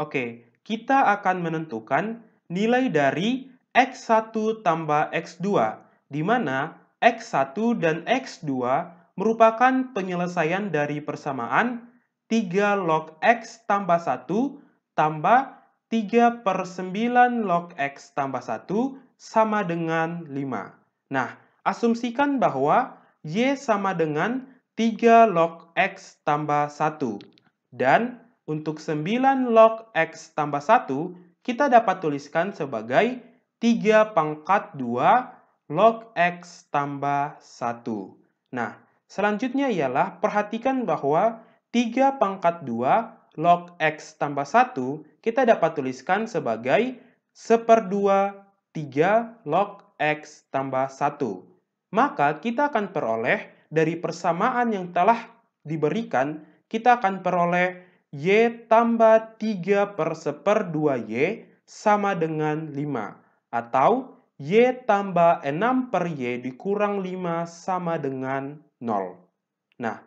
Oke, kita akan menentukan nilai dari X1 tambah X2, di mana X1 dan X2 merupakan penyelesaian dari persamaan 3 log X tambah 1 tambah 3/9 log X tambah 1 sama dengan 5. Nah, asumsikan bahwa Y sama dengan 3 log X tambah 1. Dan untuk 9 log X tambah 1, kita dapat tuliskan sebagai 3 pangkat 2 log X tambah 1. Nah, selanjutnya ialah perhatikan bahwa 3 pangkat 2 log X tambah 1, kita dapat tuliskan sebagai 1/2 3 log X tambah 1. Maka kita akan peroleh dari persamaan yang telah diberikan, kita akan peroleh Y tambah 3/1/2Y sama dengan 5. Atau Y tambah 6/Y dikurang 5 sama dengan 0. Nah,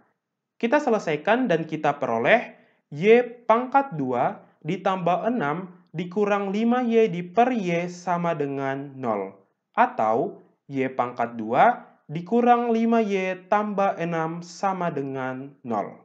kita selesaikan dan kita peroleh Y pangkat 2 ditambah 6 dikurang 5Y per Y sama dengan 0. Atau Y pangkat 2 dikurang 5Y tambah 6 sama dengan 0.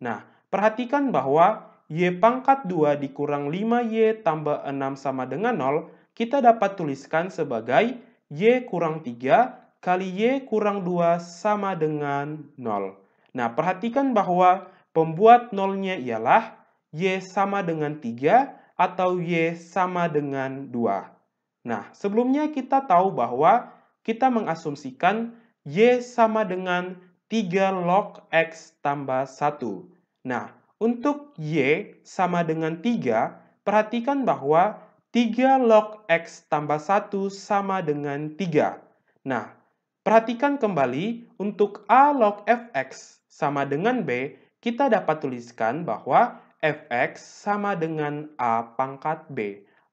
Nah, perhatikan bahwa Y pangkat 2 dikurang 5Y tambah 6 sama dengan 0, kita dapat tuliskan sebagai Y kurang 3 kali Y kurang 2 sama dengan 0. Nah, perhatikan bahwa pembuat nolnya ialah Y sama dengan 3 atau Y sama dengan 2. Nah, sebelumnya kita tahu bahwa kita mengasumsikan Y sama dengan 3 log X tambah 1. Nah, untuk Y sama dengan 3, perhatikan bahwa 3 log X tambah 1 sama dengan 3. Nah, perhatikan kembali untuk A log Fx sama dengan B, kita dapat tuliskan bahwa Fx sama dengan A pangkat B.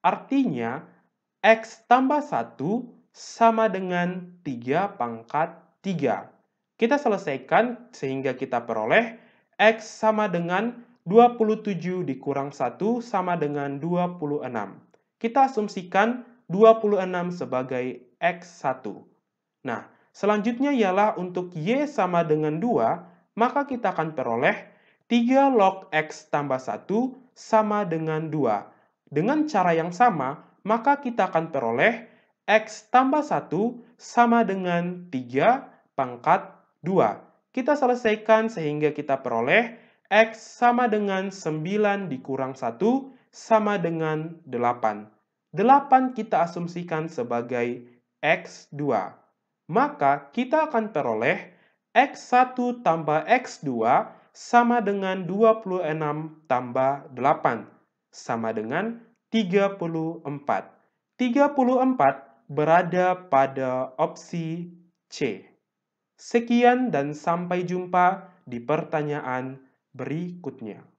Artinya, X tambah 1 sama dengan 3 pangkat 3. Kita selesaikan sehingga kita peroleh X sama dengan 27 dikurang 1 sama dengan 26. Kita asumsikan 26 sebagai X1. Nah, selanjutnya ialah untuk Y sama dengan 2, maka kita akan peroleh 3 log X tambah 1 sama dengan 2. Dengan cara yang sama, maka kita akan peroleh X tambah 1 sama dengan 3 pangkat 2. Kita selesaikan sehingga kita peroleh X sama dengan 9 dikurang 1 sama dengan 8. 8 kita asumsikan sebagai X2. Maka kita akan peroleh X1 tambah X2 sama dengan 26 tambah 8. Sama dengan 34. 34 berada pada opsi C. Sekian dan sampai jumpa di pertanyaan berikutnya.